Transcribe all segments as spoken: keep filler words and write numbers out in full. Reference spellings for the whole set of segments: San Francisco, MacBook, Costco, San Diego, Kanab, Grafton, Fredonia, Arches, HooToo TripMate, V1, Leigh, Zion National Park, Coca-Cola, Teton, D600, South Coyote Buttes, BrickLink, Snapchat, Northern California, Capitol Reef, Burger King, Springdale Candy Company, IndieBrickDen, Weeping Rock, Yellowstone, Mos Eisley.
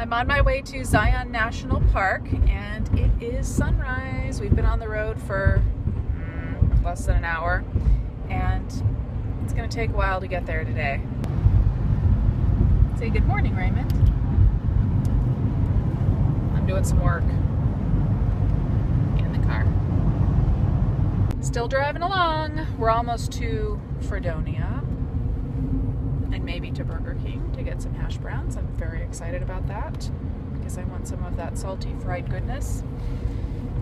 I'm on my way to Zion National Park and it is sunrise. We've been on the road for mm, less than an hour and it's going to take a while to get there today. Say good morning, Raymond. I'm doing some work in the car. Still driving along. We're almost to Fredonia and maybe to Burger King to get some hash browns. I'm very excited about that because I want some of that salty fried goodness.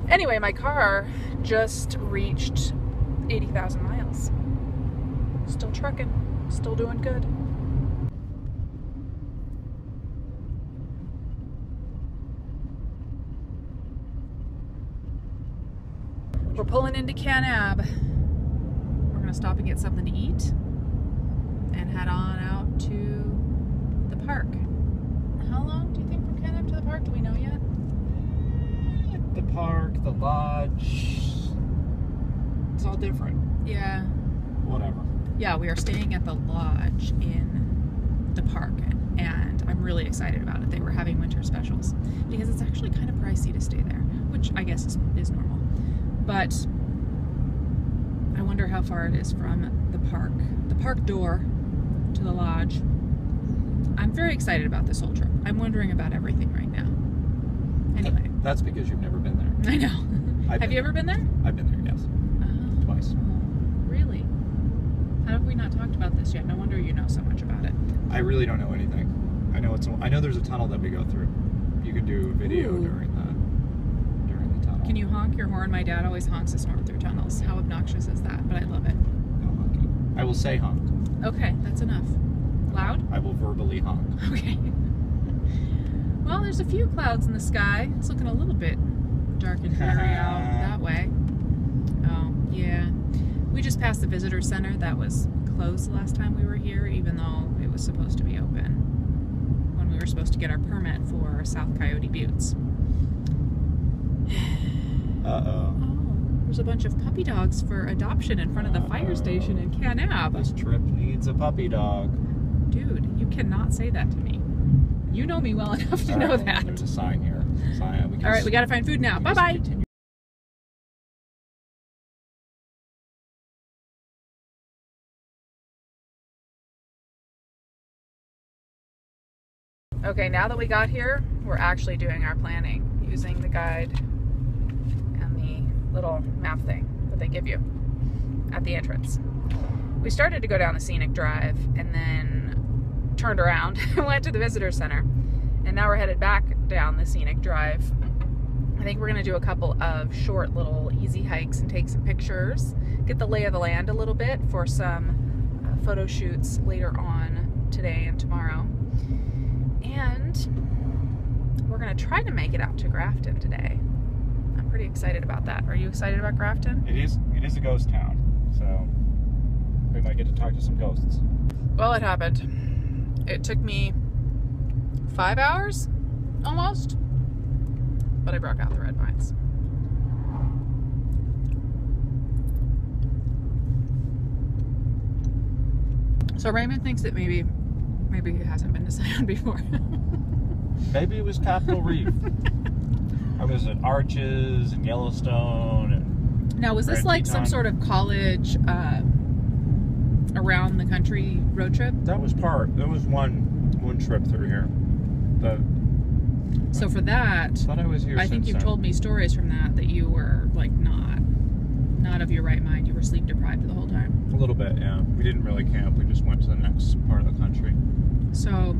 Anyway, my car just reached eighty thousand miles. Still trucking, still doing good. We're pulling into Kanab. We're gonna stop and get something to eat and head on out to the park. How long do you think from Kanab to the park? Do we know yet? The park, the lodge, it's all different. Yeah. Whatever. Yeah, we are staying at the lodge in the park and I'm really excited about it. They were having winter specials because it's actually kind of pricey to stay there, which I guess is, is normal. But I wonder how far it is from the park, the park door to the lodge. I'm very excited about this whole trip. I'm wondering about everything right now. Anyway. That's because you've never been there. I know. Have you ever been there? I've been there, yes. Uh, Twice. Really? How have we not talked about this yet? No wonder you know so much about it. I really don't know anything. I know it's. A, I know there's a tunnel that we go through. You can do a video Ooh. during the during the tunnel. Can you honk your horn? My dad always honks his horn through tunnels. How obnoxious is that? But I love it. No honking. I will say honk. Okay, that's enough. Loud? I will verbally honk. Okay. Well, there's a few clouds in the sky. It's looking a little bit dark and dreary out that way. Oh yeah. We just passed the visitor center that was closed the last time we were here, even though it was supposed to be open when we were supposed to get our permit for South Coyote Buttes. Uh-oh. Oh, there's a bunch of puppy dogs for adoption in front of the Uh-oh. fire station in Kanab. This trip needs a puppy dog. Dude, you cannot say that to me. You know me well enough to All know right, that. There's a sign here. Sign. We All right, we gotta find food now. Bye-bye. Okay, now that we got here, we're actually doing our planning using the guide and the little map thing that they give you at the entrance. We started to go down the scenic drive and then turned around and went to the visitor center. And now we're headed back down the scenic drive. I think we're gonna do a couple of short little easy hikes and take some pictures, get the lay of the land a little bit for some uh, photo shoots later on today and tomorrow. And we're going to try to make it out to Grafton today. I'm pretty excited about that. Are you excited about Grafton? It is it is a ghost town, so we might get to talk to some ghosts. Well, it happened. It took me five hours, almost, but I broke out the red vines. So Raymond thinks that maybe Maybe he hasn't been to Zion before. Maybe it was Capitol Reef. I was at Arches and Yellowstone. And now, was this like Teton. some sort of college uh, around the country road trip? That was part. That was one one trip through here. But so for that, I thought I was here. I think you've then. told me stories from that that you were like not not of your right mind. You were sleep deprived the whole time. A little bit, yeah. We didn't really camp. We just went to the next part of the country. So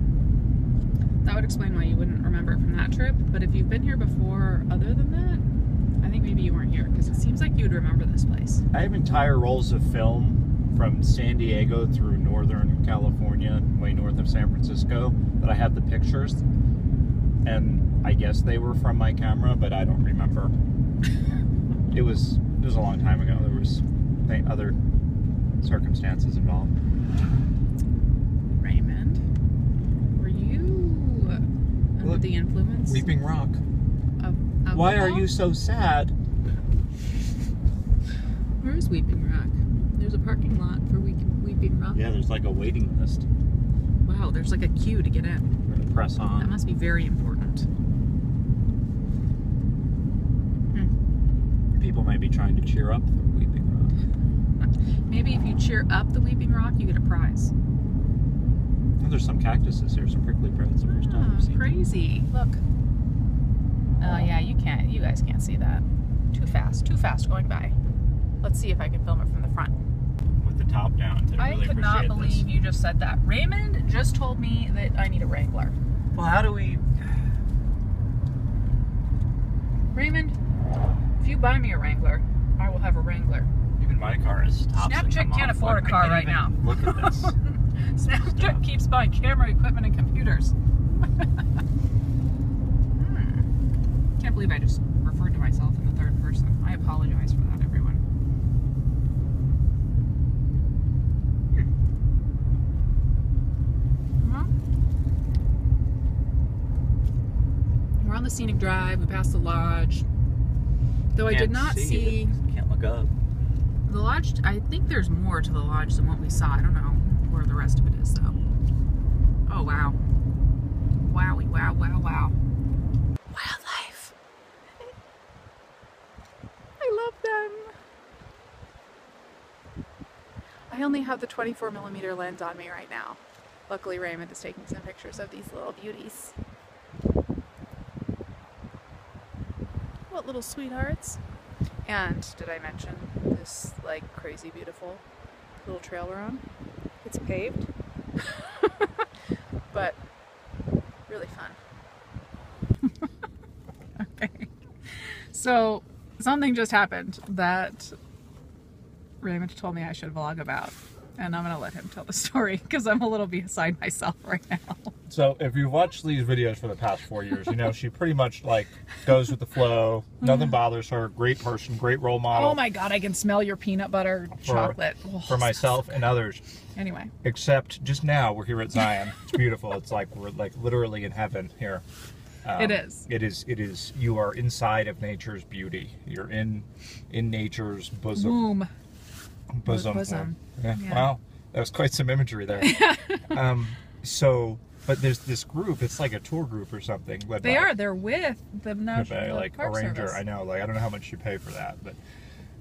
that would explain why you wouldn't remember it from that trip. But if you've been here before other than that, I think maybe you weren't here because it seems like you'd remember this place. I have entire rolls of film from San Diego through Northern California, way north of San Francisco, that I have the pictures. And I guess they were from my camera, but I don't remember. It was it was a long time ago. There was other circumstances involved. Look, the influence? Weeping Rock. Of, of Why are you so sad? Where is Weeping Rock? There's a parking lot for Weeping Rock. Yeah, there's like a waiting list. Wow, there's like a queue to get in. press on. That must be very important. Hmm. People might be trying to cheer up the Weeping Rock. Maybe if you cheer up the Weeping Rock, you get a prize. Well, there's some cactuses here, some prickly breads. The first time I've seen. Crazy! Look. Oh yeah, you can't. You guys can't see that. Too fast. Too fast going by. Let's see if I can film it from the front. With the top down. I really could not believe this. You just said that. Raymond just told me that I need a Wrangler. Well, how do we... Raymond, if you buy me a Wrangler, I will have a Wrangler. Even my car is tops. Snapchat can't off. afford like, a car right now. Look at this. Snapchat Stop. keeps buying camera equipment and computers. hmm. Can't believe I just referred to myself in the third person. I apologize for that, everyone. We're on the scenic drive. We passed the lodge. Though I did not see. Can't look up. The lodge. I think there's more to the lodge than what we saw. I don't know where the rest of it is, though. Oh wow! Wowie! Wow! Wow! Wow! Wildlife. I love them. I only have the twenty-four millimeter lens on me right now. Luckily, Raymond is taking some pictures of these little beauties. What little sweethearts. And did I mention this like crazy beautiful little trail we're on? It's paved, but really fun. Okay, so something just happened that Raymond told me I should vlog about, and I'm gonna let him tell the story because I'm a little beside myself right now. So if you've watched Lee's videos for the past four years, you know she pretty much like goes with the flow. Nothing bothers her. Great person, great role model. Oh my God, I can smell your peanut butter for, chocolate. Oh, for myself and others. Anyway. Except just now we're here at Zion. It's beautiful. It's like we're like literally in heaven here. Um, it is. It is. It is. You are inside of nature's beauty. You're in in nature's bosom. Womb. Bosom. Bosom. Yeah. Yeah. Wow, that was quite some imagery there. um, so. But there's this group, it's like a tour group or something. Led they by, are, they're with the National like Park a ranger, Service. I know, like I don't know how much you pay for that, but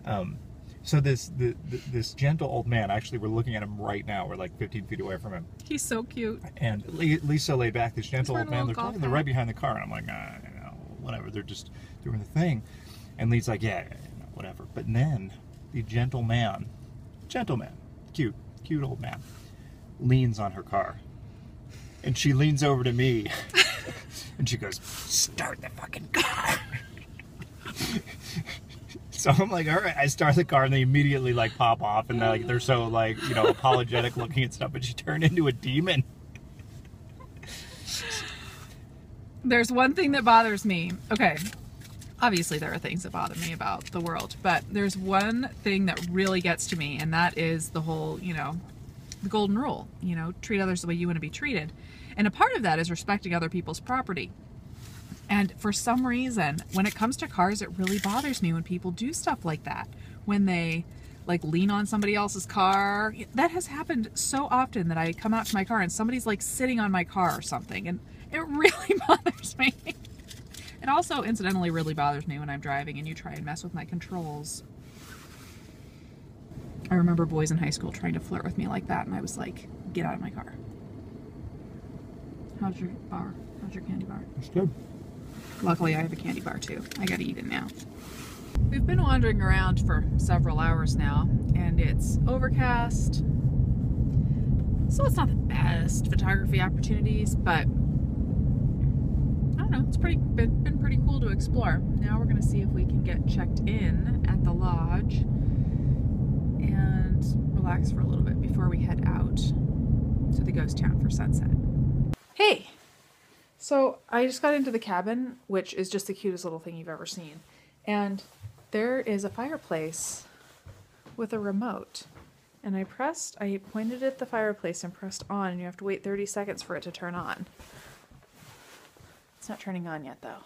um, so this the, the, this gentle old man, actually we're looking at him right now, we're like fifteen feet away from him. He's so cute. And Lisa laid back, this gentle old man, they're, talking, they're right behind the car, and I'm like, ah, you know, whatever, they're just doing the thing. And Lee's like, yeah, yeah, yeah, whatever. But then the gentle man, gentleman, cute, cute old man, leans on her car. And she leans over to me, and she goes, start the fucking car. So I'm like, all right, I start the car, and they immediately, like, pop off, and they're, like, they're so, like, you know, apologetic looking and stuff, but she turned into a demon. There's one thing that bothers me. Okay, obviously there are things that bother me about the world, but there's one thing that really gets to me, and that is the whole, you know, the golden rule, you know, treat others the way you want to be treated. And a part of that is respecting other people's property. And for some reason, when it comes to cars, it really bothers me when people do stuff like that. When they like lean on somebody else's car. That has happened so often that I come out to my car and somebody's like sitting on my car or something. And it really bothers me. It also incidentally really bothers me when I'm driving and you try and mess with my controls. I remember boys in high school trying to flirt with me like that, and I was like, get out of my car. How's your bar? How's your candy bar? It's good. Luckily, I have a candy bar, too. I gotta eat it now. We've been wandering around for several hours now, and it's overcast, so it's not the best photography opportunities, but I don't know, it's pretty been, been pretty cool to explore. Now we're gonna see if we can get checked in at the lodge and relax for a little bit before we head out to the ghost town for sunset. Hey! So I just got into the cabin, which is just the cutest little thing you've ever seen. And there is a fireplace with a remote. And I pressed, I pointed at the fireplace and pressed on, and you have to wait thirty seconds for it to turn on. It's not turning on yet, though.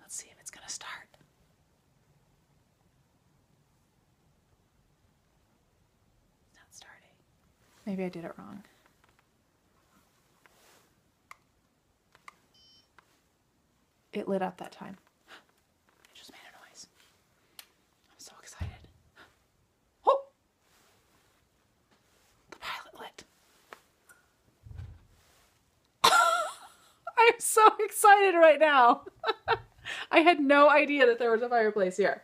Let's see if it's gonna start. Maybe I did it wrong. It lit up that time. It just made a noise. I'm so excited. Oh! The pilot lit. I'm so excited right now. I had no idea that there was a fireplace here.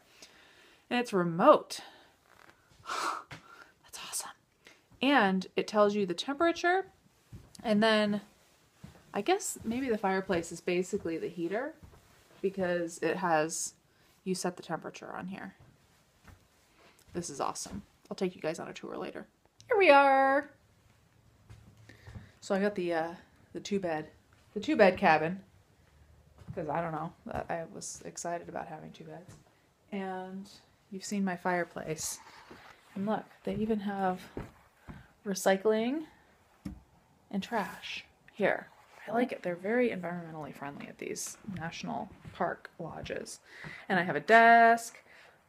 And it's remote. That's awesome. And it tells you the temperature, and then I guess maybe the fireplace is basically the heater, because it has, you set the temperature on here. This is awesome. I'll take you guys on a tour later. Here we are. So I got the uh, the two bed, the two bed cabin, because I don't know, I was excited about having two beds. And you've seen my fireplace. And look, they even have recycling and trash here. I like it. They're very environmentally friendly at these national park lodges. And I have a desk.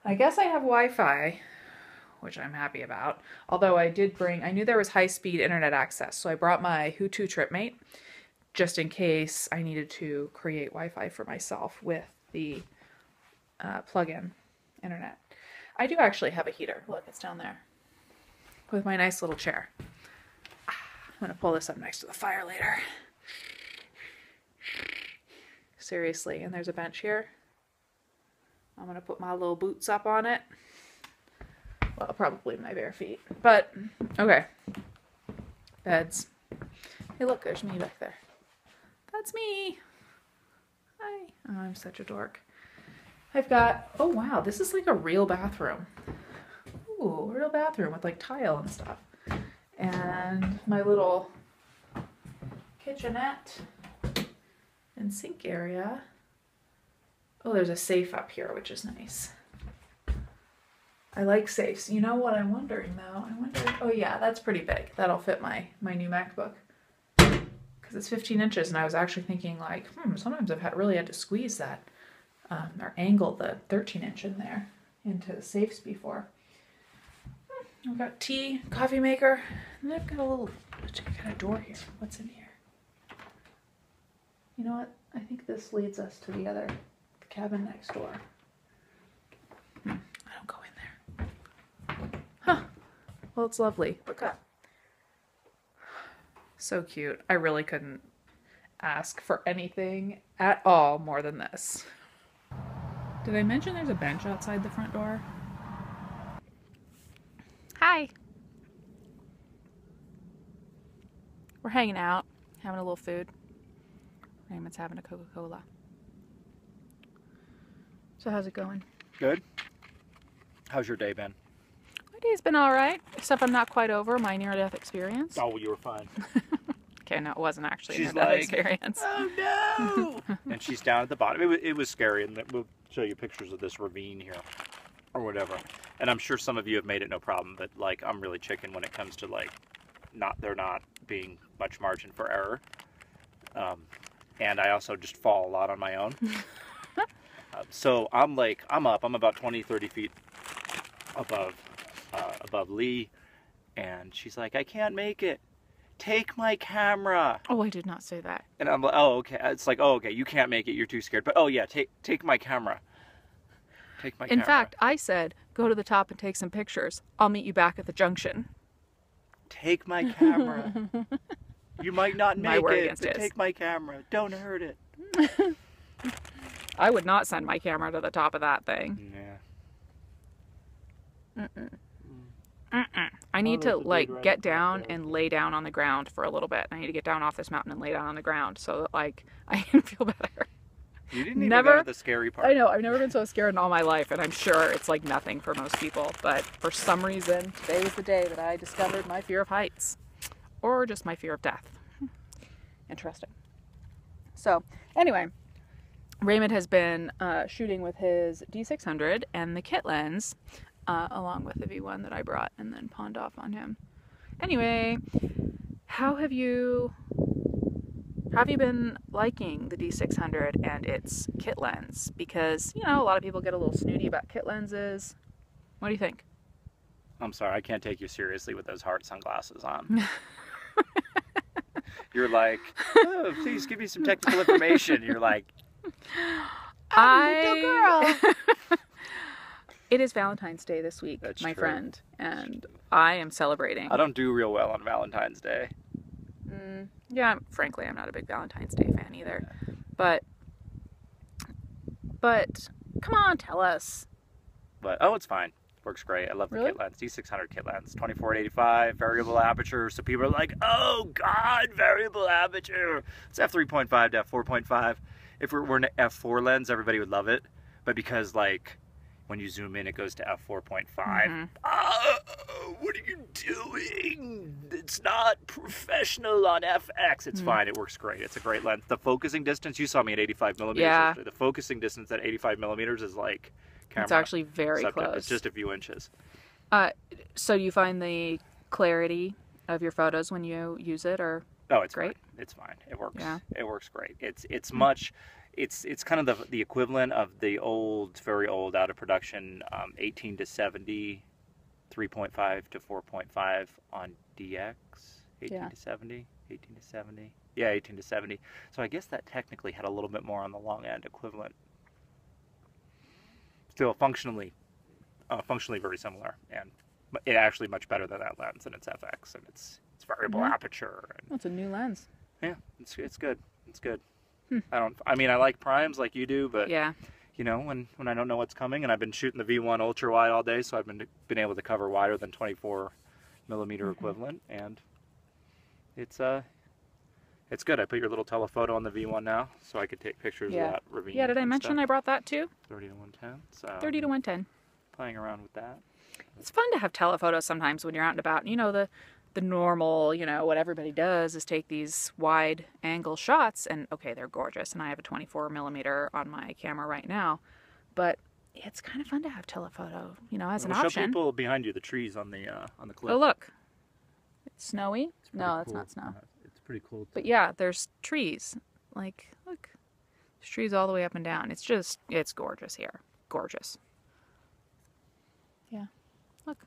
I guess I have Wi-Fi, which I'm happy about. Although I did bring, I knew there was high-speed internet access, so I brought my HooToo TripMate just in case I needed to create Wi-Fi for myself with the uh, plug-in internet. I do actually have a heater. Look, it's down there with my nice little chair. Ah, I'm going to pull this up next to the fire later. Seriously, and there's a bench here. I'm gonna put my little boots up on it. Well, probably my bare feet, but okay. Beds. Hey, look, there's me back there. That's me. Hi. Oh, I'm such a dork. I've got, oh wow, this is like a real bathroom. Ooh, a real bathroom with like tile and stuff. And my little kitchenette and sink area. Oh, there's a safe up here, which is nice. I like safes. You know what I'm wondering though? I wonder, oh yeah, that's pretty big. That'll fit my, my new MacBook, because it's fifteen inches, and I was actually thinking like, hmm, sometimes I've had, really had to squeeze that um, or angle the thirteen inch in there into the safes before. Hmm, I've got tea, coffee maker, and I've got a little, I've got a door here. What's in here? You know what? I think this leads us to the other the cabin next door. Hmm. I don't go in there. Huh. Well, it's lovely. Look up. So cute. I really couldn't ask for anything at all more than this. Did I mention there's a bench outside the front door? Hi. We're hanging out, having a little food. Raymond's having a Coca-Cola. So how's it going? Good. How's your day been? My day's been all right, except I'm not quite over my near-death experience. Oh, you were fine. Okay, no, it wasn't actually she's a near-death like, experience. Oh no! And she's down at the bottom. It was, it was scary, and we'll show you pictures of this ravine here, or whatever. And I'm sure some of you have made it no problem, but like I'm really chicken when it comes to like, not there not being much margin for error. Um, And I also just fall a lot on my own. uh, so I'm like, I'm up. I'm about twenty, thirty feet above, uh, above Leigh. And she's like, I can't make it. Take my camera. Oh, I did not say that. And I'm like, oh, okay. It's like, oh, okay, you can't make it. You're too scared. But, oh, yeah, take take my camera. Take my camera. In fact, I said, go to the top and take some pictures. I'll meet you back at the junction. Take my camera. You might not make it, but take my camera. Don't hurt it. I would not send my camera to the top of that thing. Yeah. Mm-mm. Mm-mm. I need to like get down and lay down on the ground for a little bit. I need to get down off this mountain and lay down on the ground so that like I can feel better. You didn't even never, go to the scary part. I know. I've never been so scared in all my life, and I'm sure it's like nothing for most people. But for some reason, today was the day that I discovered my fear of heights. Or just my fear of death. Interesting. So anyway, Raymond has been uh, shooting with his D six hundred and the kit lens, uh, along with the V one that I brought and then pawned off on him. Anyway, how have you, have you been liking the D six hundred and its kit lens? Because, you know, a lot of people get a little snooty about kit lenses. What do you think? I'm sorry, I can't take you seriously with those heart sunglasses on. You're like, oh, please give me some technical information. You're like, I girl. It is Valentine's Day this week, That's my true. friend, and I am celebrating. I don't do real well on Valentine's Day. Mm, yeah, frankly, I'm not a big Valentine's Day fan either. But, but, come on, tell us. But oh, it's fine. Works great. I love the really? kit lens. D six hundred kit lens. twenty-four to eighty-five, variable aperture. So people are like, oh God, variable aperture. It's f three point five to f four point five. If we're, we're an f four lens, everybody would love it. But because like when you zoom in, it goes to f four point five. Mm-hmm. Oh, what are you doing? It's not professional on f x. It's mm-hmm. fine. It works great. It's a great lens. The focusing distance, you saw me at eighty-five millimeters. Yeah. The focusing distance at eighty-five millimeters is like... Camera. It's actually very Except close. It's just a few inches. Uh, so you find the clarity of your photos when you use it, or oh, it's great. Fine. It's fine. It works. Yeah. It works great. It's it's mm-hmm. much. It's it's kind of the the equivalent of the old, very old, out of production um, eighteen to seventy, three point five to four point five on D X. eighteen yeah. to seventy, eighteen to seventy. Yeah, eighteen to seventy. So I guess that technically had a little bit more on the long end equivalent. Still functionally, uh, functionally very similar, and it actually much better than that lens, and it's f x, and it's it's variable mm-hmm. aperture. And, well, it's a new lens. Yeah, it's it's good. It's good. Hmm. I don't. I mean, I like primes like you do, but yeah, you know, when when I don't know what's coming, and I've been shooting the V one ultra wide all day, so I've been been able to cover wider than twenty-four millimeter mm-hmm. equivalent, and it's uh, it's good. I put your little telephoto on the V one now, so I could take pictures yeah. of that ravine. Yeah, did I mention stuff. I brought that too? thirty to one ten. So thirty to one ten. Playing around with that. It's fun to have telephotos sometimes when you're out and about. You know, the the normal, you know, what everybody does is take these wide angle shots, and okay, they're gorgeous, and I have a twenty-four millimeter on my camera right now, but it's kind of fun to have telephoto, you know, as well, an option. Show people behind you the trees on the uh, on the cliff. Oh look, it's snowy. It's no, that's cool. Not snow. Uh, Pretty cool. But yeah, there's trees. Like, look, there's trees all the way up and down. It's just, it's gorgeous here. Gorgeous. Yeah. Look.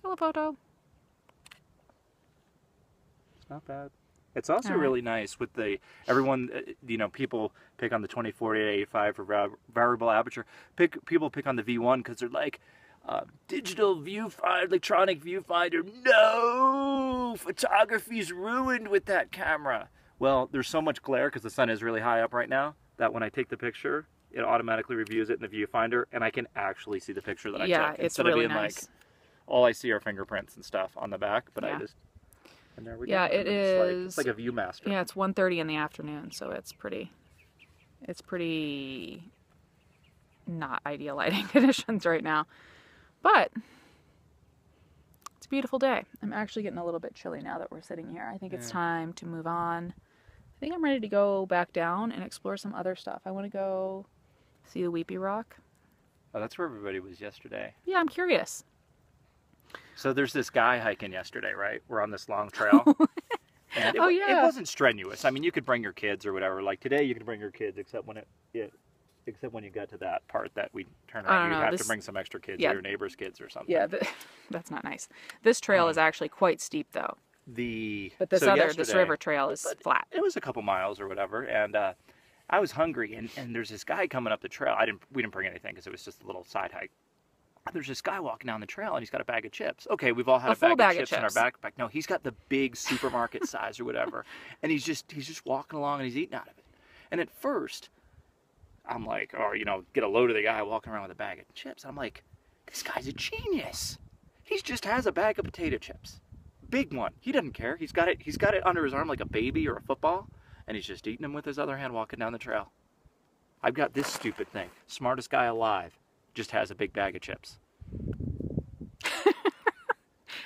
Telephoto. It's not bad. It's also right. really nice with the, everyone, you know, people pick on the twenty-four to eighty-five for variable aperture. Pick People pick on the V one because they're like, Uh, digital viewfinder, electronic viewfinder, no! Photography's ruined with that camera. Well, there's so much glare because the sun is really high up right now that when I take the picture, it automatically reviews it in the viewfinder and I can actually see the picture that I yeah, took. Instead it's really of being nice. Like, all I see are fingerprints and stuff on the back, but yeah. I just, and there we yeah, go. Yeah, it is. Like, it's like a Viewmaster. Yeah, it's one thirty in the afternoon, so it's pretty, it's pretty not ideal lighting conditions right now. But it's a beautiful day. I'm actually getting a little bit chilly now that we're sitting here. I think yeah. it's time to move on. I think I'm ready to go back down and explore some other stuff. I want to go see the Weeping Rock. Oh, that's where everybody was yesterday. Yeah, I'm curious. So there's this guy hiking yesterday, right? We're on this long trail. and it, oh, yeah. It wasn't strenuous. I mean, you could bring your kids or whatever. Like today, you could bring your kids, except when it... it Except when you got to that part that we turn around, you have this, to bring some extra kids, yeah. or your neighbor's kids or something. Yeah, the, that's not nice. This trail um, is actually quite steep, though. The But this so other, this river trail is flat. It was a couple miles or whatever, and uh, I was hungry, and, and there's this guy coming up the trail. I didn't. We didn't bring anything because it was just a little side hike. There's this guy walking down the trail, and he's got a bag of chips. Okay, we've all had a, a bag, bag of, chips of chips in our backpack. No, he's got the big supermarket size or whatever, and he's just he's just walking along, and he's eating out of it. And at first... I'm like, or, you know, get a load of the guy walking around with a bag of chips. I'm like, this guy's a genius. He just has a bag of potato chips. Big one. He doesn't care. He's got it He's got it under his arm like a baby or a football, and he's just eating them with his other hand walking down the trail. I've got this stupid thing. Smartest guy alive just has a big bag of chips.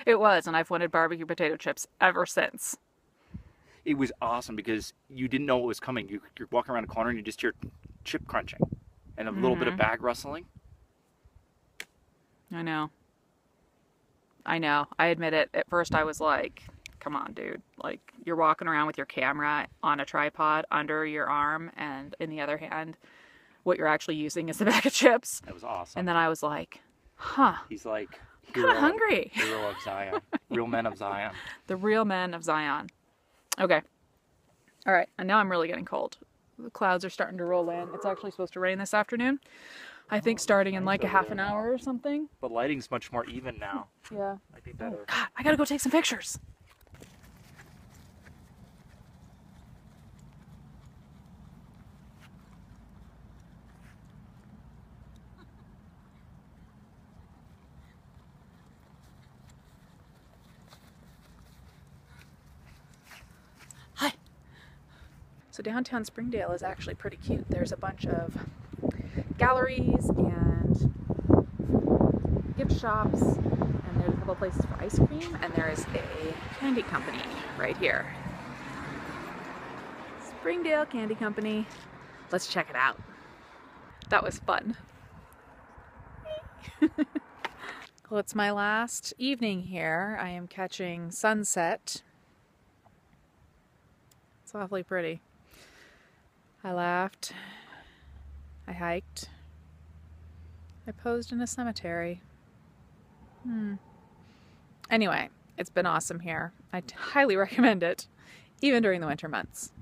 It was, and I've wanted barbecue potato chips ever since. It was awesome because you didn't know what was coming. You, you're walking around a corner, and you just hear... chip crunching and a little mm-hmm. bit of bag rustling. I know. I know. I admit it. At first I was like, come on, dude. Like, you're walking around with your camera on a tripod under your arm, and in the other hand, what you're actually using is a bag of chips. That was awesome. And then I was like, huh. He's like, kind of hungry. Hero of Zion. Real men of Zion. The real men of Zion. Okay. All right. And now I'm really getting cold. The clouds are starting to roll in. It's actually supposed to rain this afternoon. I think starting in like a half an hour or something. The lighting's much more even now. Yeah. Might be better. God, I gotta go take some pictures. So downtown Springdale is actually pretty cute. There's a bunch of galleries and gift shops, and there's a couple places for ice cream, and there is a candy company right here. Springdale Candy Company. Let's check it out. That was fun. Well, it's my last evening here. I am catching sunset. It's awfully pretty. I laughed, I hiked, I posed in a cemetery. Hmm. Anyway, it's been awesome here. I highly recommend it, even during the winter months.